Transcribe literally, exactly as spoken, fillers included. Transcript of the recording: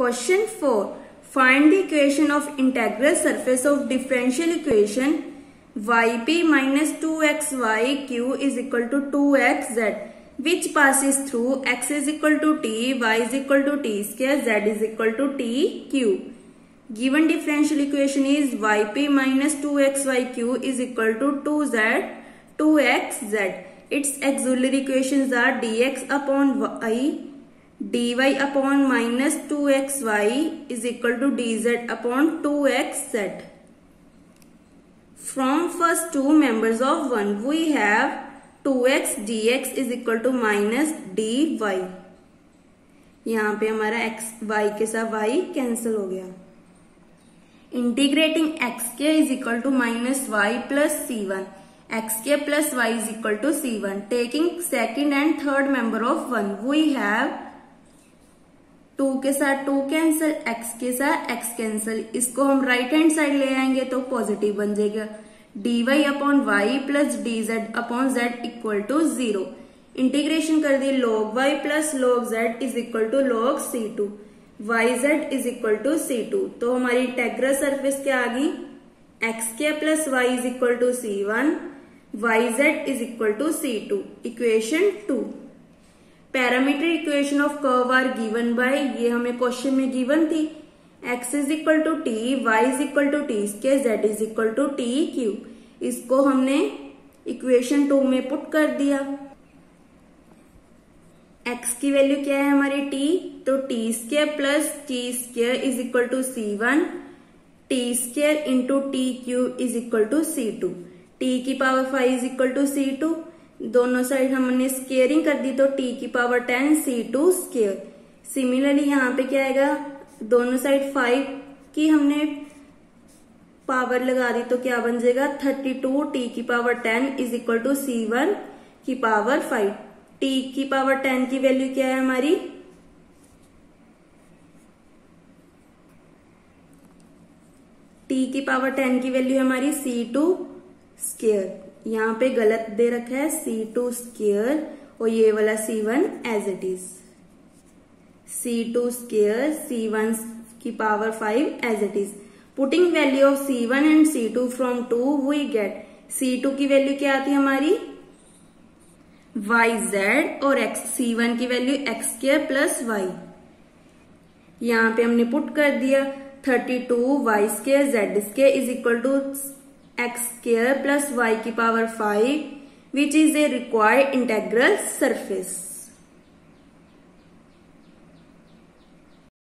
Question four. Find the equation of integral surface of differential equation yp minus two x y q is equal to two x z which passes through x is equal to t, y is equal to t square, z is equal to t cube. Given differential equation is yp minus two x y q is equal to two z two x z. Its auxiliary equations are dx upon y, dy upon minus two x y is equal to dz upon two x z. From first two members of one, we have two x dx is equal to minus dy. यहाँ पे हमारा x y के साथ y cancel हो गया. Integrating xk is equal to minus y plus c one. xk plus y is equal to c one. Taking second and third member of one, we have two के साथ to cancel, x के साथ x cancel. इसको हम right hand side ले आएंगे तो positive बन जाएगा. dy upon Y plus dz upon z equal to zero. Integration कर दी log y plus log z is equal to log c two, yz is equal to c two. तो हमारी integral surface क्या आ गई? xk plus y is equal to c one, yz is equal to c two. Equation two. Parametric equation of curve are given by, ये हमें question में given थी. x is equal to T, y is equal to T के, z is equal to T cube. इसको हमने equation two में put कर दिया. x की वैल्यू क्या है हमारी? t. तो T square plus T square is equal to C one, T square into T cube is equal to C two. T की power five is equal to C two. दोनों side हमने squaring कर दी तो t की power ten c two square. Similarly यहाँ पे क्या आएगा? दोनों साइड फाइव की हमने पावर लगा दी तो क्या बन जाएगा? थर्टी टू t की power ten is equal to c one की पावर फाइव. t की पावर टेन की वैल्यू क्या है हमारी? t की पावर टेन की वैल्यू हमारी c टू स्केयर. यहाँ पे गलत दे रखा है c टू स्क्वायर और ये वाला c one as it is. c two square c one की power five as it is. Putting value of c one and c two from two we get c two की value क्या आती है हमारी? yz और x. c one की value x square plus y. यहाँ पे हमने पुट कर दिया thirty two y square z square is equal to x square plus y की power five which is a required integral surface.